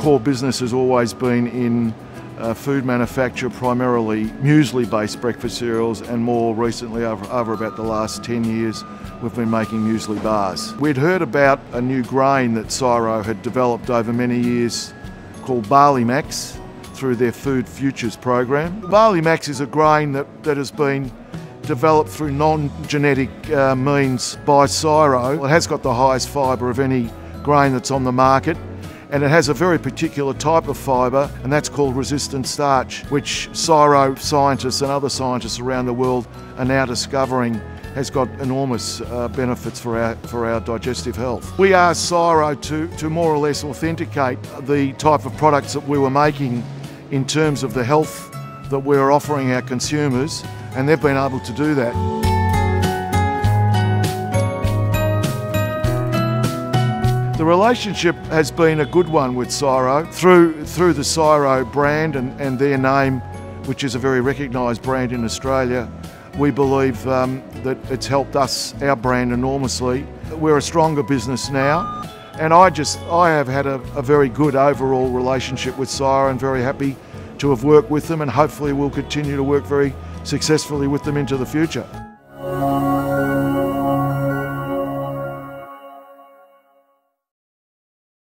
core business has always been in food manufacture, primarily muesli-based breakfast cereals, and more recently, over about the last 10 years, we've been making muesli bars. We'd heard about a new grain that CSIRO had developed over many years called BarleyMax through their Food Futures program. BarleyMax is a grain that has been developed through non-genetic means by CSIRO. It has got the highest fibre of any grain that's on the market, and it has a very particular type of fibre, and that's called resistant starch, which CSIRO scientists and other scientists around the world are now discovering has got enormous benefits for our digestive health. We asked CSIRO to more or less authenticate the type of products that we were making in terms of the health that we were offering our consumers, and they've been able to do that. The relationship has been a good one with CSIRO through the CSIRO brand and their name, which is a very recognised brand in Australia. We believe that it's helped us, our brand, enormously. We're a stronger business now, and I have had a very good overall relationship with CSIRO and very happy to have worked with them, and hopefully we'll continue to work very successfully with them into the future.